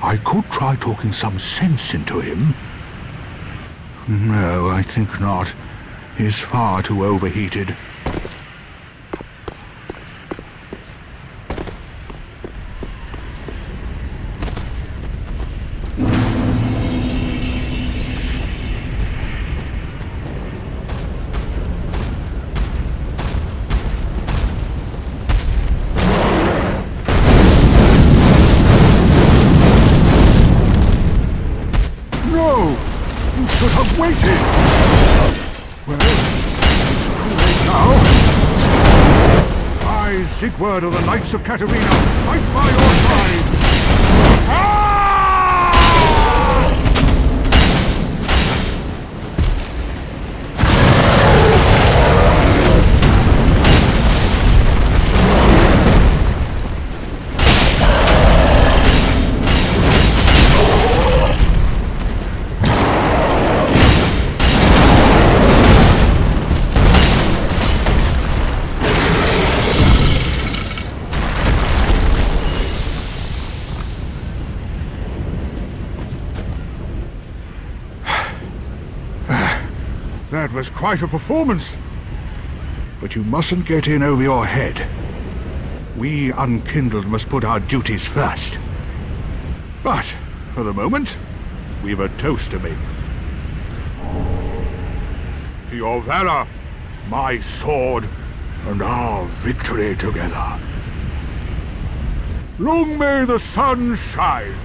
I could try talking some sense into him. No, I think not. He's far too overheated. Word of the Knights of Katerina, fight by your side! That was quite a performance. But you mustn't get in over your head. We unkindled must put our duties first. But, for the moment, we've a toast to make. To your valor, my sword, and our victory together. Long may the sun shine!